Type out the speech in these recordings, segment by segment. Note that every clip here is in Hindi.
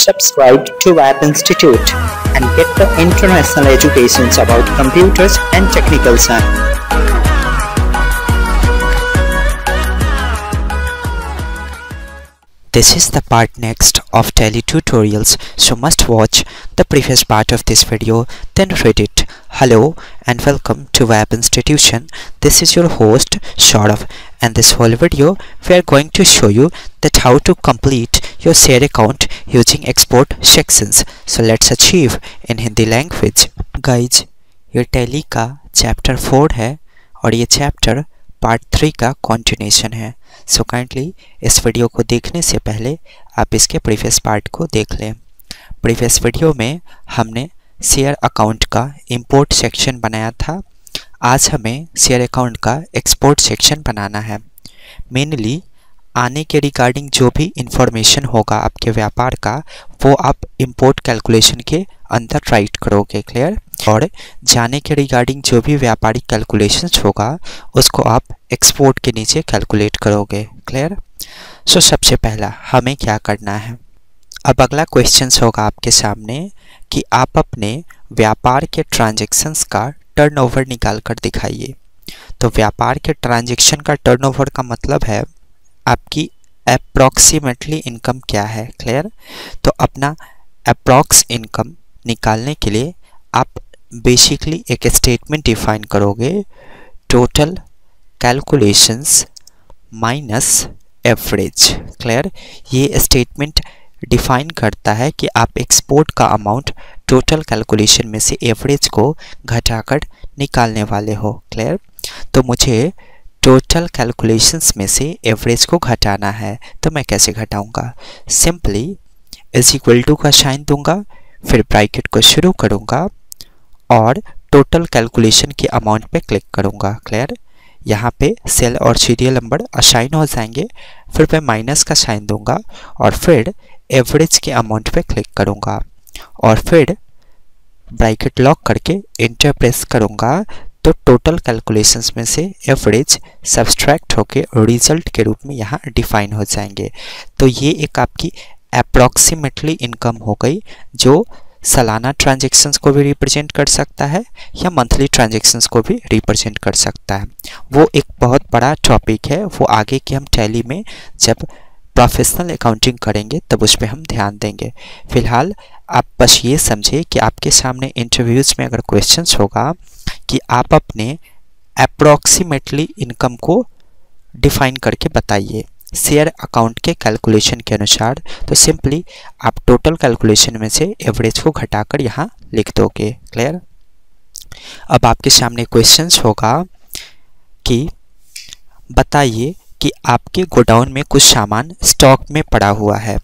Subscribe to Wap Institute and get the international educations about computers and technical science. This is the part next of Tally tutorials, so must watch the previous part of this video, then read it. Hello and welcome to Web Institution. This is your host Shorov, and this whole video we are going to show you that how to complete your share account using export sections. So let's achieve in Hindi language. Guys, ये Tally का chapter 4 है और ये chapter पार्ट 3 का continuation है. So kindly इस वीडियो को देखने से पहले आप इसके previous part को देख लें. Previous वीडियो में हमने share account का import section बनाया था. आज हमें share account का export section बनाना है. Mainly आने के रिगार्डिंग जो भी इंफॉर्मेशन होगा आपके व्यापार का वो आप इंपोर्ट कैलकुलेशन के अंदर राइट करोगे, क्लियर. और जाने के रिगार्डिंग जो भी व्यापारिक कैलकुलेशंस होगा उसको आप एक्सपोर्ट के नीचे कैलकुलेट करोगे, क्लियर. सो सबसे पहला हमें क्या करना है. अब अगला क्वेश्चन होगा आपके सामने कि आप अपने व्यापार के ट्रांजेक्शन्स का टर्नओवर निकाल कर दिखाइए. तो व्यापार के ट्रांजेक्शन का टर्नओवर का मतलब है आपकी अप्रॉक्सीमेटली इनकम क्या है, क्लियर. तो अपना अप्रॉक्स इनकम निकालने के लिए आप बेसिकली एक स्टेटमेंट डिफाइन करोगे, total calculations minus average, clear. ये स्टेटमेंट डिफाइन करता है कि आप एक्सपोर्ट का अमाउंट टोटल कैलकुलेशन में से एवरेज को घटाकर निकालने वाले हो, क्लियर. तो मुझे टोटल कैलकुलेशंस में से एवरेज को घटाना है, तो मैं कैसे घटाऊंगा. सिंपली इज इक्वल टू का साइन दूंगा, फिर ब्रैकेट को शुरू करूंगा और टोटल कैलकुलेशन के अमाउंट पे क्लिक करूंगा, क्लियर. यहाँ पे सेल और सीरियल नंबर असाइन हो जाएंगे, फिर मैं माइनस का साइन दूंगा और फिर एवरेज के अमाउंट पे क्लिक करूँगा और फिर ब्रैकेट लॉक करके एंटर प्रेस करूँगा. तो टोटल कैलकुलेशंस में से एवरेज सब्सट्रैक्ट होके रिजल्ट के रूप में यहाँ डिफाइन हो जाएंगे. तो ये एक आपकी अप्रॉक्सीमेटली इनकम हो गई जो सालाना ट्रांजैक्शंस को भी रिप्रेजेंट कर सकता है या मंथली ट्रांजैक्शंस को भी रिप्रेजेंट कर सकता है. वो एक बहुत बड़ा टॉपिक है, वो आगे के हम टैली में जब प्रोफेशनल अकाउंटिंग करेंगे तब उस पर हम ध्यान देंगे. फिलहाल आप बस ये समझिए कि आपके सामने इंटरव्यूज़ में अगर क्वेश्चंस होगा कि आप अपने अप्रॉक्सीमेटली इनकम को डिफाइन करके बताइए शेयर अकाउंट के कैलकुलेशन के अनुसार, तो सिंपली आप टोटल कैलकुलेशन में से एवरेज को घटाकर यहाँ लिख दोगे, क्लियर. अब आपके सामने क्वेश्चंस होगा कि बताइए कि आपके गोडाउन में कुछ सामान स्टॉक में पड़ा हुआ है,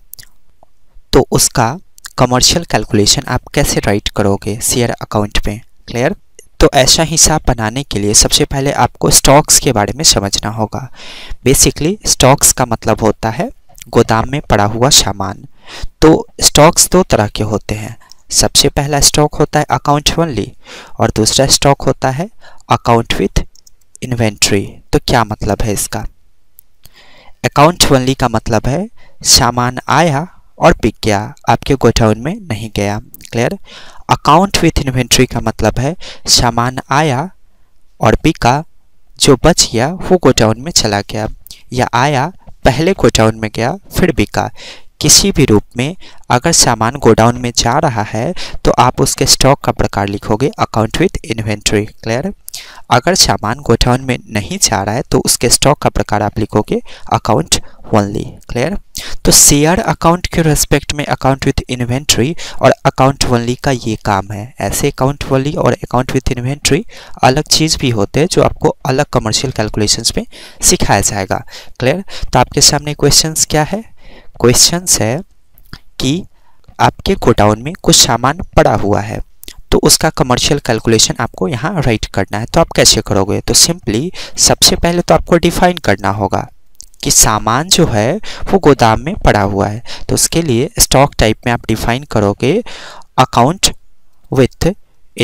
तो उसका कमर्शियल कैलकुलेशन आप कैसे राइट करोगे शेयर अकाउंट में, क्लियर. तो ऐसा हिसाब बनाने के लिए सबसे पहले आपको स्टॉक्स के बारे में समझना होगा. बेसिकली स्टॉक्स का मतलब होता है गोदाम में पड़ा हुआ सामान. तो स्टॉक्स दो तरह के होते हैं. सबसे पहला स्टॉक होता है अकाउंट ओनली और दूसरा स्टॉक होता है अकाउंट विथ इन्वेंट्री. तो क्या मतलब है इसका. अकाउंट ओनली का मतलब है सामान आया और बिक गया, आपके गोडाउन में नहीं गया, क्लियर. अकाउंट विथ इन्वेंट्री का मतलब है सामान आया और बिका, जो बच गया वो गोडाउन में चला गया, या आया पहले गोडाउन में गया फिर बिका. किसी भी रूप में अगर सामान गोडाउन में जा रहा है तो आप उसके स्टॉक का प्रकार लिखोगे अकाउंट विथ इन्वेंट्री, क्लियर. अगर सामान गोडाउन में नहीं जा रहा है तो उसके स्टॉक का प्रकार आप लिखोगे अकाउंट ओनली, क्लियर. तो शेयर अकाउंट के रेस्पेक्ट में अकाउंट विथ इन्वेंट्री और अकाउंट ओनली का ये काम है. ऐसे अकाउंट ओनली और अकाउंट विथ इन्वेंट्री अलग चीज़ भी होते हैं जो आपको अलग कमर्शियल कैलकुलेशंस में सिखाया जाएगा, क्लियर. तो आपके सामने क्वेश्चंस क्या है. क्वेश्चंस है कि आपके गोडाउन में कुछ सामान पड़ा हुआ है तो उसका कमर्शियल कैलकुलेशन आपको यहाँ राइट करना है. तो आप कैसे करोगे. तो सिंपली सबसे पहले तो आपको डिफाइन करना होगा कि सामान जो है वो गोदाम में पड़ा हुआ है. तो उसके लिए स्टॉक टाइप में आप डिफाइन करोगे अकाउंट विथ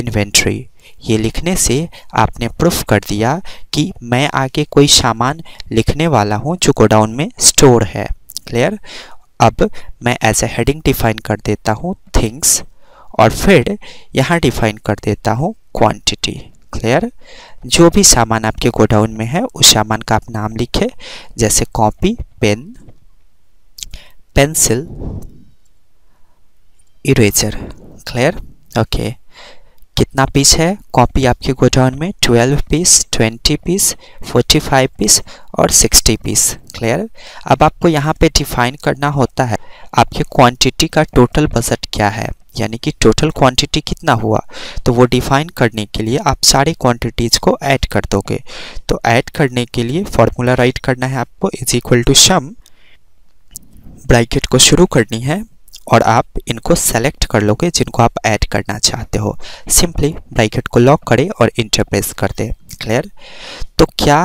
इन्वेंट्री. ये लिखने से आपने प्रूफ कर दिया कि मैं आगे कोई सामान लिखने वाला हूँ जो गोडाउन में स्टोर है, क्लियर. अब मैं ऐसे हेडिंग डिफाइन कर देता हूँ थिंग्स और फिर यहाँ डिफाइन कर देता हूँ क्वांटिटी। क्लियर। जो भी सामान आपके गोडाउन में है उस सामान का आप नाम लिखें, जैसे copy, pen, pencil, eraser. Clear. Okay, कितना पीस है कॉपी आपके गोडाउन में? 12 पीस, 20 पीस, 45 पीस और 60 पीस। क्लियर। अब आपको यहाँ पे डिफाइन करना होता है आपके क्वांटिटी का टोटल बजट क्या है, यानी कि टोटल क्वांटिटी कितना हुआ। तो वो डिफाइन करने के लिए आप सारे क्वांटिटीज़ को ऐड कर दोगे। तो ऐड करने के लिए फॉर्मूला राइट करना है आपको, is equal to sum, bracket को शुरू करनी है और आप इनको सेलेक्ट कर लोगे जिनको आप ऐड करना चाहते हो। सिंपली ब्रैकेट को लॉक करें और एंटर प्रेस कर दें। क्लियर। तो क्या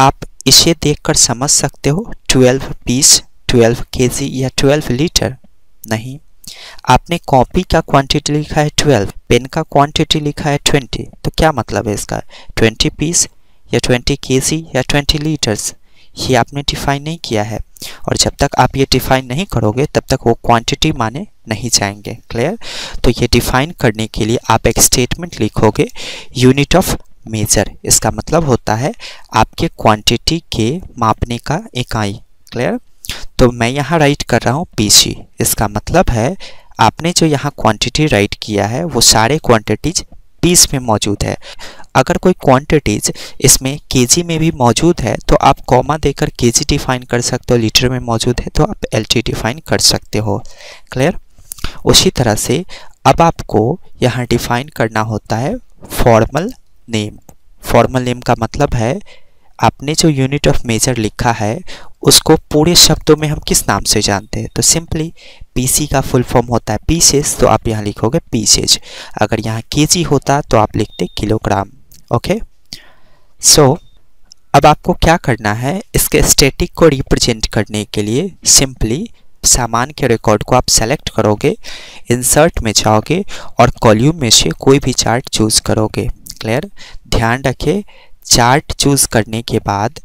आप इसे देखकर समझ सकते हो 12 पीस, 12 केजी या 12 लीटर? नहीं, आपने कॉपी का क्वांटिटी लिखा है 12, पेन का क्वांटिटी लिखा है 20, तो क्या मतलब है इसका? 20 पीस या 20 केजी या 20 लीटर्स, ये आपने डिफाइन नहीं किया है। और जब तक आप ये डिफाइन नहीं करोगे तब तक वो क्वांटिटी माने नहीं जाएंगे। क्लियर। तो ये डिफाइन करने के लिए आप एक स्टेटमेंट लिखोगे, यूनिट ऑफ मेजर। इसका मतलब होता है आपके क्वांटिटी के मापने का इकाई। क्लियर। तो मैं यहाँ राइट कर रहा हूँ पीसी। इसका मतलब है आपने जो यहाँ क्वांटिटी राइट किया है वो सारे क्वांटिटीज पीस में मौजूद है। अगर कोई क्वांटिटीज़ इसमें केजी में भी मौजूद है तो आप कॉमा देकर केजी डिफाइन कर सकते हो, लीटर में मौजूद है तो आप एलटी डिफाइन कर सकते हो। क्लियर। उसी तरह से अब आपको यहाँ डिफाइन करना होता है फॉर्मल नेम। फॉर्मल नेम का मतलब है आपने जो यूनिट ऑफ मेजर लिखा है उसको पूरे शब्दों में हम किस नाम से जानते हैं? तो सिंपली पीसी का फुल फॉर्म होता है पीसेज, तो आप यहाँ लिखोगे पीसेज। अगर यहाँ केजी होता तो आप लिखते किलोग्राम। ओके, सो अब आपको क्या करना है, इसके स्टैटिक को रिप्रेजेंट करने के लिए सिंपली सामान के रिकॉर्ड को आप सेलेक्ट करोगे, इंसर्ट में जाओगे और कॉलम में से कोई भी चार्ट चूज़ करोगे। क्लियर। ध्यान रखें, चार्ट चूज़ करने के बाद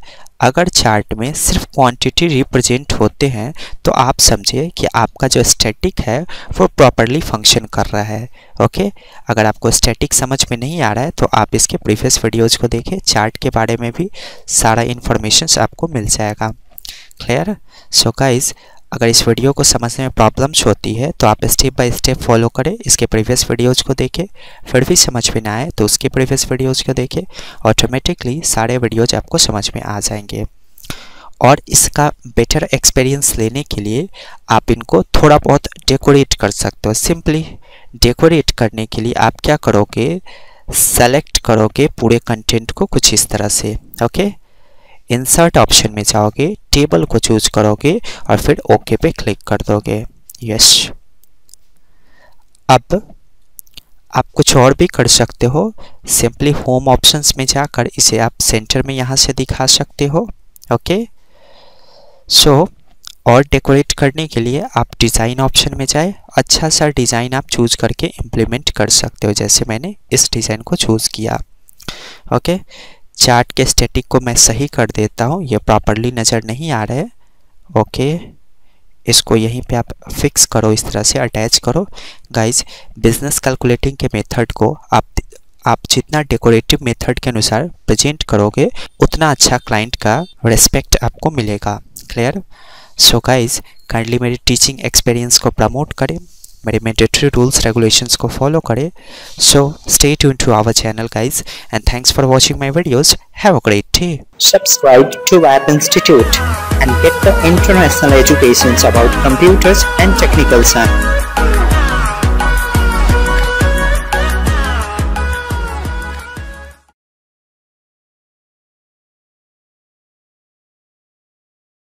अगर चार्ट में सिर्फ क्वांटिटी रिप्रेजेंट होते हैं तो आप समझिए कि आपका जो स्टैटिक है वो प्रॉपरली फंक्शन कर रहा है। ओके, अगर आपको स्टैटिक समझ में नहीं आ रहा है तो आप इसके प्रीवियस वीडियोज़ को देखें, चार्ट के बारे में भी सारा इन्फॉर्मेशन आपको मिल जाएगा। क्लियर। सो गाइस, अगर इस वीडियो को समझने में प्रॉब्लम्स होती है तो आप स्टेप बाय स्टेप फॉलो करें, इसके प्रीवियस वीडियोज़ को देखें, फिर भी समझ में ना आए तो उसके प्रीवियस वीडियोज़ को देखें, ऑटोमेटिकली सारे वीडियोज़ आपको समझ में आ जाएंगे। और इसका बेटर एक्सपीरियंस लेने के लिए आप इनको थोड़ा बहुत डेकोरेट कर सकते हो। सिंपली डेकोरेट करने के लिए आप क्या करोगे, सेलेक्ट करोगे पूरे कंटेंट को कुछ इस तरह से। ओके, इंसर्ट ऑप्शन में जाओगे, टेबल को चूज करोगे और फिर ओके पे क्लिक कर दोगे। यस, अब आप कुछ और भी कर सकते हो। सिंपली होम ऑप्शंस में जाकर इसे आप सेंटर में यहाँ से दिखा सकते हो। ओके, सो और डेकोरेट करने के लिए आप डिज़ाइन ऑप्शन में जाए, अच्छा सा डिज़ाइन आप चूज करके इम्प्लीमेंट कर सकते हो, जैसे मैंने इस डिज़ाइन को चूज़ किया। ओके, चार्ट के स्टैटिक को मैं सही कर देता हूँ, ये प्रॉपरली नज़र नहीं आ रहा है। ओके, इसको यहीं पे आप फिक्स करो, इस तरह से अटैच करो। गाइज, बिजनेस कैलकुलेटिंग के मेथड को आप जितना डेकोरेटिव मेथड के अनुसार प्रेजेंट करोगे उतना अच्छा क्लाइंट का रिस्पेक्ट आपको मिलेगा। क्लियर। सो गाइज, काइंडली मेरी टीचिंग एक्सपीरियंस को प्रमोट करें, मेरे मैंडेटरी रूल्स रेगुलेशंस को फॉलो करें। So stay tune to our channel guys and thanks for watching my videos. Have a great day. Subscribe to वैप institute and get the international education about computers and technical science.